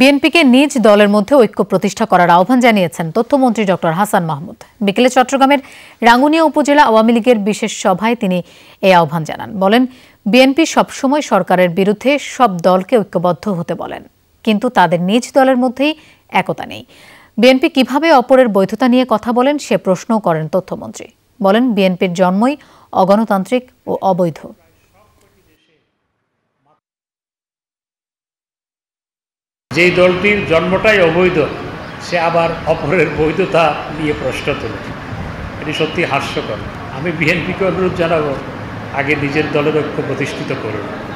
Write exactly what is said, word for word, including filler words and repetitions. BNP के निज दलेर मध्य ऐक्य प्रतिष्ठा करार आह्वान जानिয়েছেন তথ্যমন্ত্রী ডক্টর হাছান মাহমুদ। বিকেলে চট্টগ্রামের রাঙ্গুনিয়া উপজেলা আওয়ামী লীগের বিশেষ সভায় তিনি এই আহ্বান জানান। বলেন, বিএনপি সব সময় সরকারের বিরুদ্ধে সব দলকে ঐক্যবদ্ধ হতে বলেন, কিন্তু তাদের নিজ দলের মধ্যেই একতা নেই। বিএনপি কিভাবে অপরের বৈধতা নিয়ে কথা বলেন সে প্রশ্নও করেন তথ্যমন্ত্রী। বলেন, বিএনপির জন্মই অগণতান্ত্রিক ও অবৈধ। যে দলটির জন্মটাই অবৈধ সে আবার অপরের বৈধতা নিয়ে প্রশ্ন তোলে, এটি সত্যি হাস্যকর। আমি বিএনপিকে অনুরোধ জানাবো, আগে নিজের দলের ঐক্য প্রতিষ্ঠিত করুন।